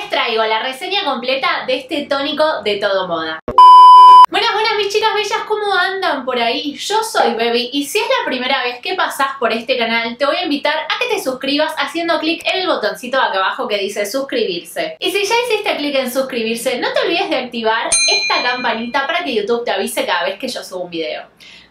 les traigo la reseña completa de este tónico de Todo Moda. Buenas, buenas mis chicas bellas, ¿cómo andan por ahí? Yo soy Baby y si es la primera vez que pasás por este canal te voy a invitar a que te suscribas haciendo clic en el botoncito acá abajo que dice suscribirse. Y si ya hiciste clic en suscribirse, no te olvides de activar esta campanita para que YouTube te avise cada vez que yo subo un video.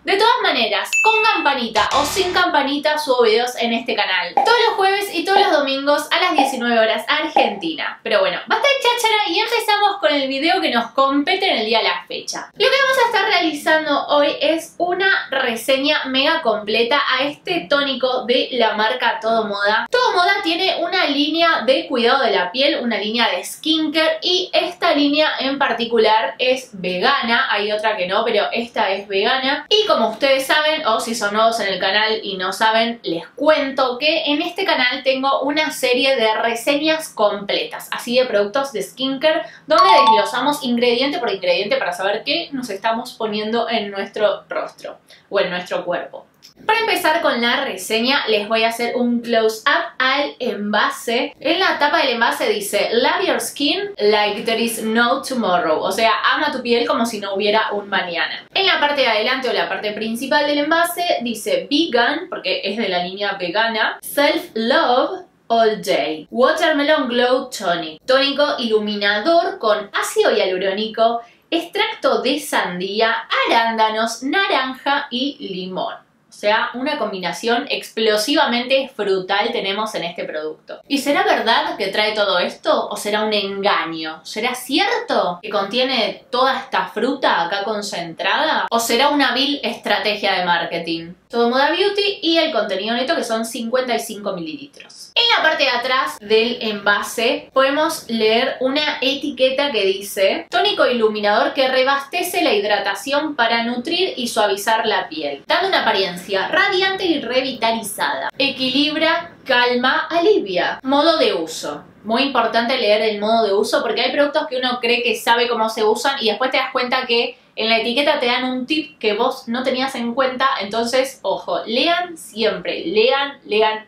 De todas maneras, con campanita o sin campanita subo videos en este canal todos los jueves y todos los domingos a las 19 horas Argentina. Pero bueno, basta de cháchara y empezamos con el video que nos compete en el día a la fecha. Lo que vamos a estar realizando hoy es una reseña mega completa a este tónico de la marca Todo Moda. Todo Moda tiene una línea de cuidado de la piel, una línea de skincare, y esta línea en particular es vegana. Hay otra que no, pero esta es vegana. Y como ustedes saben, o si son nuevos en el canal y no saben, les cuento que en este canal tengo una serie de reseñas completas, así de productos de skincare, donde desglosamos ingrediente por ingrediente para saber qué nos estamos poniendo en nuestro rostro o en nuestro cuerpo. Para empezar con la reseña, les voy a hacer un close-up al envase. En la tapa del envase dice "Love your skin like there is no tomorrow", o sea, ama tu piel como si no hubiera un mañana. En la parte de adelante o la parte principal del envase dice "Vegan", porque es de la línea vegana, "Self-love all day", "Watermelon glow tonic", tónico iluminador con ácido hialurónico, extracto de sandía, arándanos, naranja y limón. O sea, una combinación explosivamente frutal tenemos en este producto. ¿Y será verdad que trae todo esto o será un engaño? ¿Será cierto que contiene toda esta fruta acá concentrada? ¿O será una vil estrategia de marketing? Todo Moda Beauty y el contenido neto, que son 55 mililitros. En la parte de atrás del envase podemos leer una etiqueta que dice "Tónico iluminador que rebastece la hidratación para nutrir y suavizar la piel, dando una apariencia radiante y revitalizada. Equilibra, calma, alivia. Modo de uso". Muy importante leer el modo de uso, porque hay productos que uno cree que sabe cómo se usan y después te das cuenta que en la etiqueta te dan un tip que vos no tenías en cuenta. Entonces, ojo, lean siempre, lean.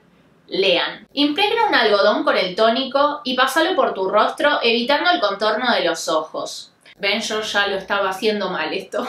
Impregna un algodón con el tónico y pásalo por tu rostro evitando el contorno de los ojos. Ven, yo ya lo estaba haciendo mal esto.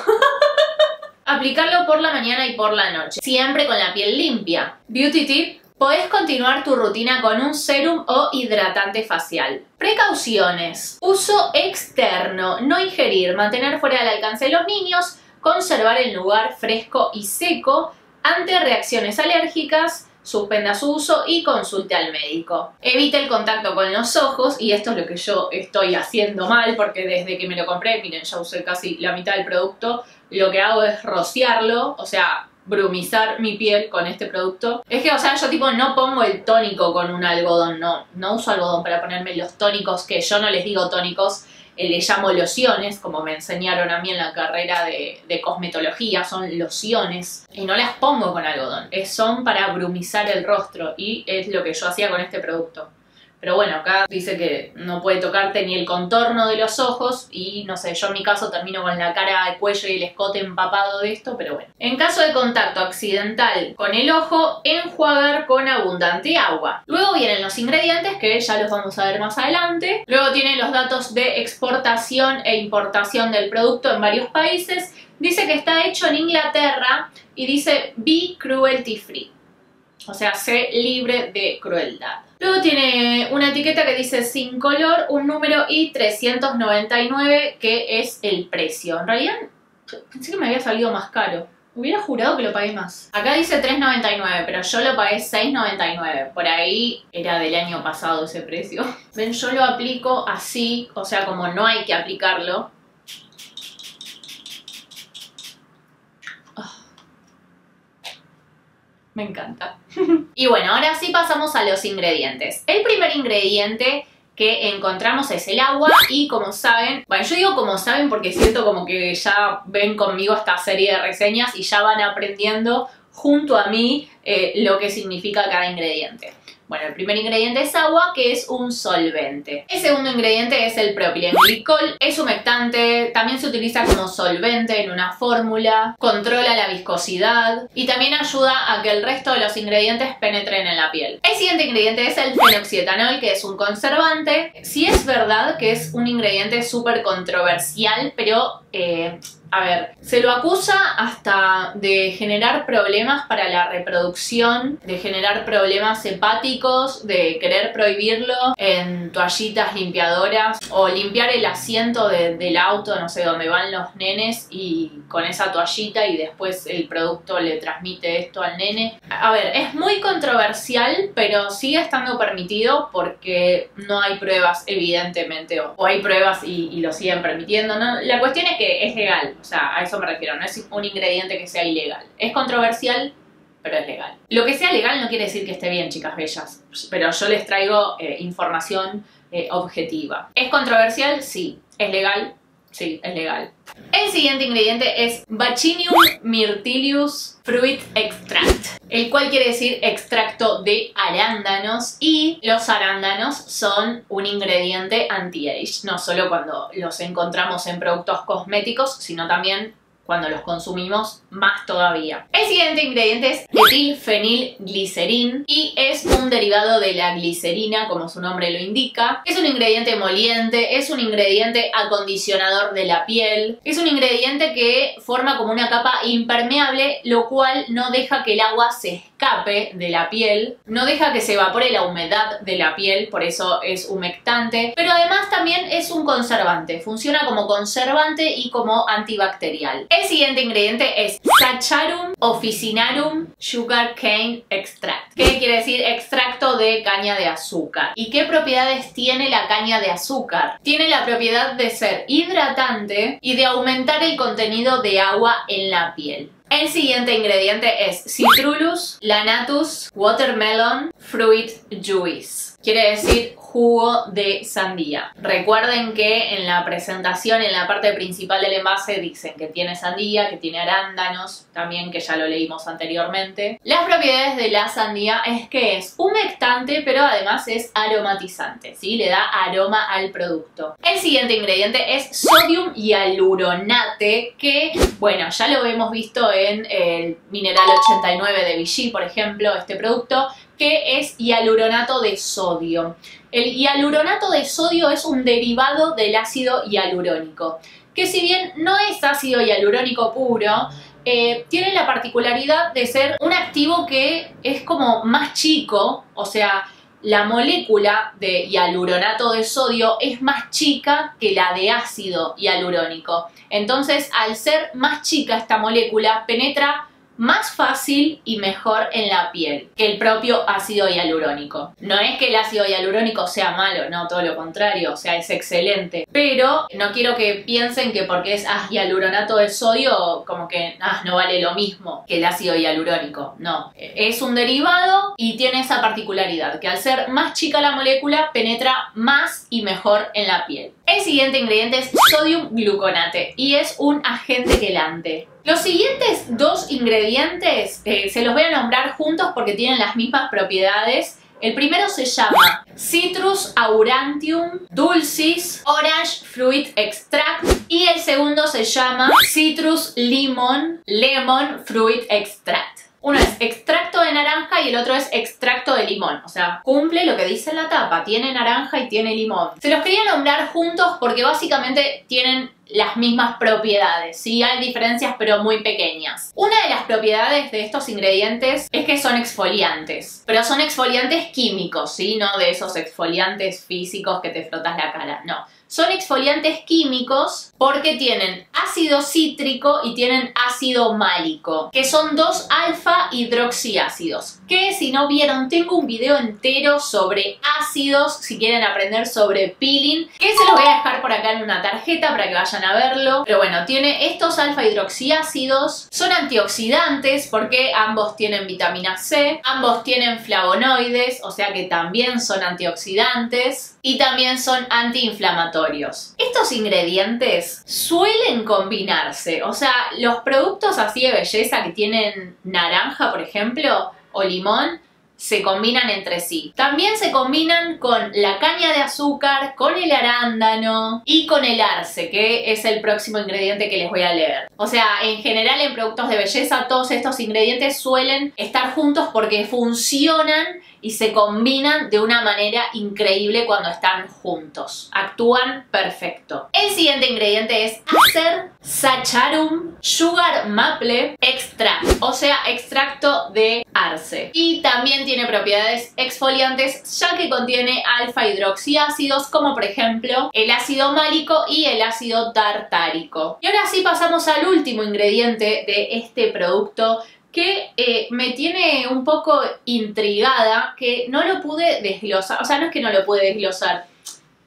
Aplicarlo por la mañana y por la noche, siempre con la piel limpia. Beauty tip: podés continuar tu rutina con un serum o hidratante facial. Precauciones: uso externo, no ingerir, mantener fuera del alcance de los niños, conservar el lugar fresco y seco, ante reacciones alérgicas, suspenda su uso y consulte al médico. Evite el contacto con los ojos, y esto es lo que yo estoy haciendo mal, porque desde que me lo compré, miren, ya usé casi la mitad del producto, lo que hago es rociarlo, o sea, brumizar mi piel con este producto. Es que, o sea, yo tipo no pongo el tónico con un algodón, no uso algodón para ponerme los tónicos, que yo no les digo tónicos, les llamo lociones, como me enseñaron a mí en la carrera de cosmetología, son lociones, y no las pongo con algodón, son para brumizar el rostro, y es lo que yo hacía con este producto. Pero bueno, acá dice que no puede tocarte ni el contorno de los ojos y no sé, yo en mi caso termino con la cara, el cuello y el escote empapado de esto, pero bueno. En caso de contacto accidental con el ojo, enjuagar con abundante agua. Luego vienen los ingredientes, que ya los vamos a ver más adelante. Luego tienen los datos de exportación e importación del producto en varios países. Dice que está hecho en Inglaterra y dice "Be cruelty free", o sea, sé libre de crueldad. Luego tiene una etiqueta que dice "sin color", un número y 399, que es el precio. En realidad pensé que me había salido más caro, hubiera jurado que lo pagué más. Acá dice 3.99, pero yo lo pagué 6.99, por ahí era del año pasado ese precio. Ven, yo lo aplico así, o sea, como no hay que aplicarlo. Me encanta. Y bueno, ahora sí pasamos a los ingredientes. El primer ingrediente que encontramos es el agua, y como saben, bueno, yo digo como saben porque siento como que ya ven conmigo esta serie de reseñas y ya van aprendiendo junto a mí lo que significa cada ingrediente. Bueno, el primer ingrediente es agua, que es un solvente. El segundo ingrediente es el propilenglicol, es humectante, también se utiliza como solvente en una fórmula, controla la viscosidad y también ayuda a que el resto de los ingredientes penetren en la piel. El siguiente ingrediente es el fenoxietanol, que es un conservante. Sí es verdad que es un ingrediente súper controversial, pero... a ver, se lo acusa hasta de generar problemas para la reproducción, de generar problemas hepáticos, de querer prohibirlo en toallitas limpiadoras o limpiar el asiento del auto, no sé, donde van los nenes y con esa toallita y después el producto le transmite esto al nene. A ver, es muy controversial, pero sigue estando permitido porque no hay pruebas, evidentemente, o hay pruebas y lo siguen permitiendo, ¿no? La cuestión es que es legal. O sea, a eso me refiero, no es un ingrediente que sea ilegal. Es controversial, pero es legal. Lo que sea legal no quiere decir que esté bien, chicas bellas, pero yo les traigo información objetiva. ¿Es controversial? Sí. ¿Es legal? Sí, es legal. El siguiente ingrediente es Vaccinium Myrtillus Fruit Extract, el cual quiere decir extracto de arándanos, y los arándanos son un ingrediente anti-age, no solo cuando los encontramos en productos cosméticos, sino también cuando los consumimos más todavía. El siguiente ingrediente es etilfenilglicerín y es un derivado de la glicerina, como su nombre lo indica. Es un ingrediente emoliente, es un ingrediente acondicionador de la piel, es un ingrediente que forma como una capa impermeable, lo cual no deja que el agua se escape de la piel, no deja que se evapore la humedad de la piel, por eso es humectante, pero además también es un conservante, funciona como conservante y como antibacterial. El siguiente ingrediente es Saccharum officinarum sugar cane extract, que quiere decir extracto de caña de azúcar. ¿Y qué propiedades tiene la caña de azúcar? Tiene la propiedad de ser hidratante y de aumentar el contenido de agua en la piel. El siguiente ingrediente es Citrullus lanatus watermelon fruit juice, quiere decir jugo de sandía. Recuerden que en la presentación, en la parte principal del envase, dicen que tiene sandía, que tiene arándanos, también, que ya lo leímos anteriormente. Las propiedades de la sandía es que es humectante, pero además es aromatizante, ¿sí? Le da aroma al producto. El siguiente ingrediente es sodium hyaluronate, que, bueno, ya lo hemos visto en el mineral 89 de Vichy, por ejemplo, este producto, que es hialuronato de sodio. El hialuronato de sodio es un derivado del ácido hialurónico, que si bien no es ácido hialurónico puro, tiene la particularidad de ser un activo que es como más chico, o sea, la molécula de hialuronato de sodio es más chica que la de ácido hialurónico. Entonces, al ser más chica esta molécula, penetra más fácil y mejor en la piel que el propio ácido hialurónico. No es que el ácido hialurónico sea malo, no, todo lo contrario, o sea, es excelente, pero no quiero que piensen que porque es hialuronato de sodio como que no vale lo mismo que el ácido hialurónico. No, es un derivado y tiene esa particularidad que al ser más chica la molécula penetra más y mejor en la piel. El siguiente ingrediente es Sodium Gluconate y es un agente quelante. Los siguientes dos ingredientes se los voy a nombrar juntos porque tienen las mismas propiedades. El primero se llama Citrus Aurantium Dulcis Orange Fruit Extract y el segundo se llama Citrus Limon Lemon Fruit Extract. Uno es extracto de naranja y el otro es extracto de limón. O sea, cumple lo que dice en la tapa. Tiene naranja y tiene limón. Se los quería nombrar juntos porque básicamente tienen las mismas propiedades, sí, hay diferencias pero muy pequeñas. Una de las propiedades de estos ingredientes es que son exfoliantes, pero son exfoliantes químicos, sí, no de esos exfoliantes físicos que te frotas la cara, no. Son exfoliantes químicos porque tienen ácido cítrico y tienen ácido málico, que son dos alfa hidroxiácidos, que si no vieron, tengo un video entero sobre ácidos, si quieren aprender sobre peeling, que se los voy a dejar por acá en una tarjeta para que vayan a verlo. Pero bueno, tiene estos alfa hidroxiácidos, son antioxidantes porque ambos tienen vitamina C, ambos tienen flavonoides, o sea que también son antioxidantes y también son antiinflamatorios. Estos ingredientes suelen combinarse, o sea, los productos así de belleza que tienen naranja, por ejemplo, o limón, se combinan entre sí. También se combinan con la caña de azúcar, con el arándano y con el arce, que es el próximo ingrediente que les voy a leer. O sea, en general en productos de belleza todos estos ingredientes suelen estar juntos porque funcionan y se combinan de una manera increíble cuando están juntos. Actúan perfecto. El siguiente ingrediente es Acer Sacharum Sugar Maple Extract, o sea, extracto de arce. Y también tiene propiedades exfoliantes ya que contiene alfa hidroxiácidos como por ejemplo el ácido málico y el ácido tartárico. Y ahora sí pasamos al último ingrediente de este producto que me tiene un poco intrigada, que no lo pude desglosar, o sea, no es que no lo pude desglosar,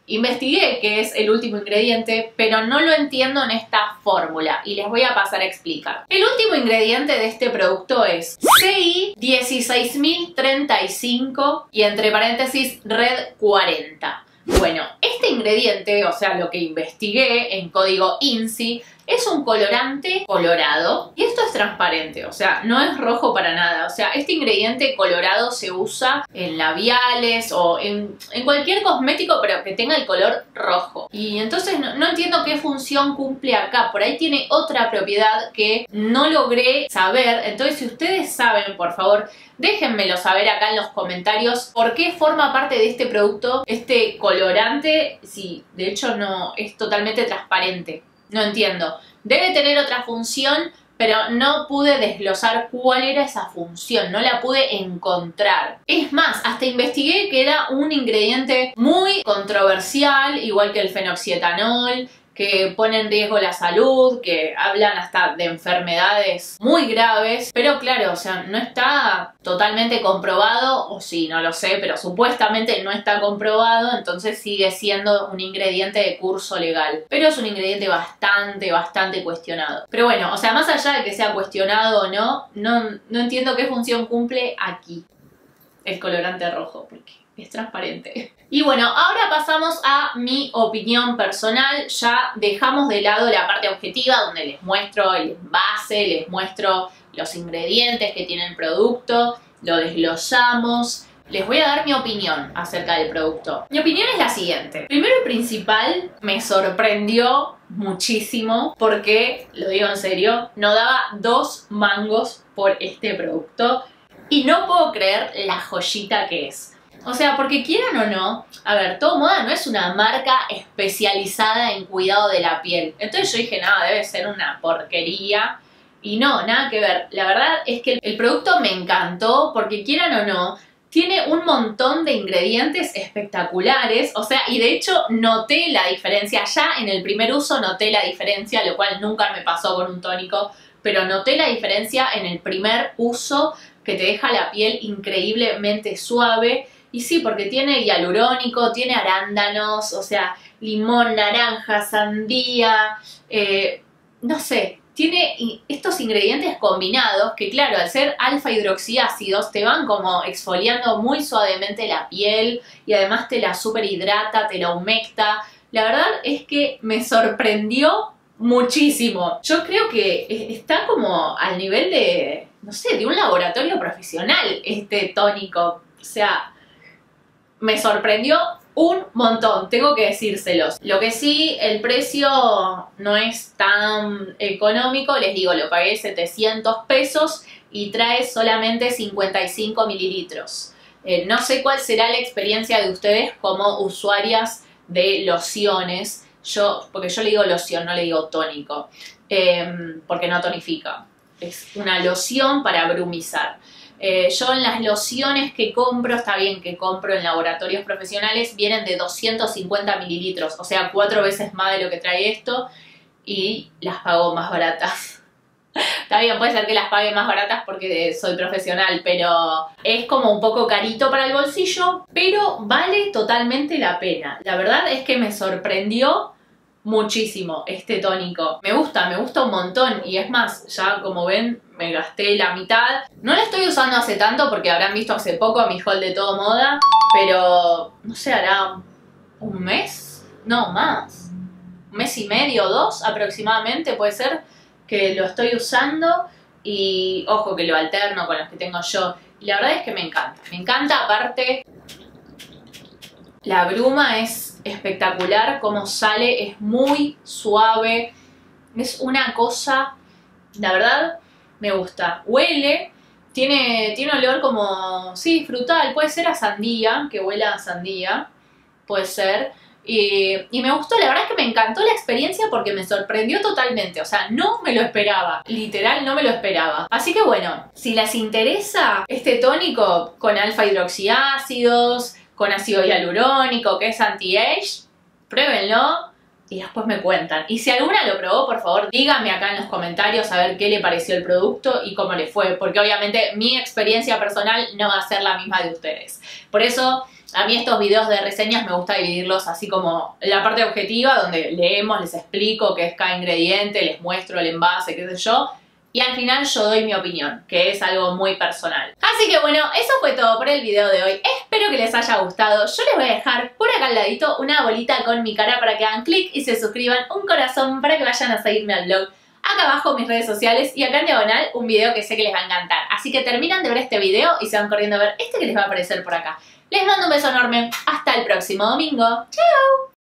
investigué que es el último ingrediente, pero no lo entiendo en esta fórmula y les voy a pasar a explicar. El último ingrediente de este producto es CI 16035 y entre paréntesis red 40. Bueno, este ingrediente, o sea, lo que investigué en código INSI, es un colorante colorado y esto es transparente, o sea, no es rojo para nada. O sea, este ingrediente colorado se usa en labiales o en cualquier cosmético, pero que tenga el color rojo. Y entonces no entiendo qué función cumple acá. Por ahí tiene otra propiedad que no logré saber. Entonces, si ustedes saben, por favor, déjenmelo saber acá en los comentarios por qué forma parte de este producto este colorante. Sí, de hecho no, es totalmente transparente. No entiendo. Debe tener otra función, pero no pude desglosar cuál era esa función, no la pude encontrar. Es más, hasta investigué que era un ingrediente muy controversial, igual que el fenoxietanol, que pone en riesgo la salud, que hablan hasta de enfermedades muy graves, pero claro, o sea, no está totalmente comprobado, o sí, no lo sé, pero supuestamente no está comprobado, entonces sigue siendo un ingrediente de curso legal. Pero es un ingrediente bastante cuestionado. Pero bueno, o sea, más allá de que sea cuestionado o no, no entiendo qué función cumple aquí el colorante rojo, porque es transparente. Y bueno, ahora pasamos a mi opinión personal. Ya dejamos de lado la parte objetiva donde les muestro el envase, les muestro los ingredientes que tiene el producto, lo desglosamos. Les voy a dar mi opinión acerca del producto. Mi opinión es la siguiente. Primero y principal, me sorprendió muchísimo porque, lo digo en serio, no daba 2 mangos por este producto y no puedo creer la joyita que es. O sea, porque quieran o no, a ver, Todo Moda no es una marca especializada en cuidado de la piel. Entonces yo dije, nada, debe ser una porquería. Y no, nada que ver. La verdad es que el producto me encantó, porque quieran o no, tiene un montón de ingredientes espectaculares. O sea, y de hecho noté la diferencia. Ya en el primer uso noté la diferencia, lo cual nunca me pasó con un tónico. Pero noté la diferencia en el primer uso, que te deja la piel increíblemente suave. Y sí, porque tiene hialurónico, tiene arándanos, o sea, limón, naranja, sandía, no sé. Tiene estos ingredientes combinados que, claro, al ser alfa hidroxiácidos te van como exfoliando muy suavemente la piel y además te la superhidrata, te la humecta. La verdad es que me sorprendió muchísimo. Yo creo que está como al nivel de, no sé, de un laboratorio profesional este tónico. O sea, me sorprendió un montón, tengo que decírselos. Lo que sí, el precio no es tan económico, les digo, lo pagué 700 pesos y trae solamente 55 mililitros. No sé cuál será la experiencia de ustedes como usuarias de lociones. Porque yo le digo loción, no le digo tónico, porque no tonifica. Es una loción para brumizar. Yo en las lociones que compro, está bien que compro en laboratorios profesionales, vienen de 250 mililitros, o sea, 4 veces más de lo que trae esto y las pago más baratas. Está bien, puede ser que las pague más baratas porque soy profesional, pero es como un poco carito para el bolsillo, pero vale totalmente la pena. La verdad es que me sorprendió muchísimo este tónico. Me gusta un montón y es más, ya como ven, me gasté la mitad. No la estoy usando hace tanto porque habrán visto hace poco mi haul de Todo Moda, pero no sé, hará un mes, no más, 1 mes y medio, 2 aproximadamente puede ser que lo estoy usando y ojo que lo alterno con los que tengo yo. y la verdad es que me encanta. Me encanta, aparte la bruma es espectacular, como sale, es muy suave, es una cosa, la verdad me gusta. Huele, tiene olor como, sí, frutal, puede ser a sandía, que huela a sandía, puede ser. Y me gustó, la verdad es que me encantó la experiencia porque me sorprendió totalmente, o sea, no me lo esperaba, literal no me lo esperaba. Así que bueno, si les interesa este tónico con alfa hidroxiácidos, con ácido hialurónico, que es anti-age, pruébenlo y después me cuentan. Y si alguna lo probó, por favor, díganme acá en los comentarios a ver qué le pareció el producto y cómo le fue, porque obviamente mi experiencia personal no va a ser la misma de ustedes. Por eso, a mí estos videos de reseñas me gusta dividirlos así como la parte objetiva, donde leemos, les explico qué es cada ingrediente, les muestro el envase, qué sé yo, y al final yo doy mi opinión, que es algo muy personal. Así que bueno, eso fue todo por el video de hoy. Espero que les haya gustado. Yo les voy a dejar por acá al ladito una bolita con mi cara para que hagan clic y se suscriban, un corazón para que vayan a seguirme al blog. Acá abajo mis redes sociales y acá en diagonal un video que sé que les va a encantar. Así que terminan de ver este video y se van corriendo a ver este que les va a aparecer por acá. Les mando un beso enorme. Hasta el próximo domingo. ¡Chao!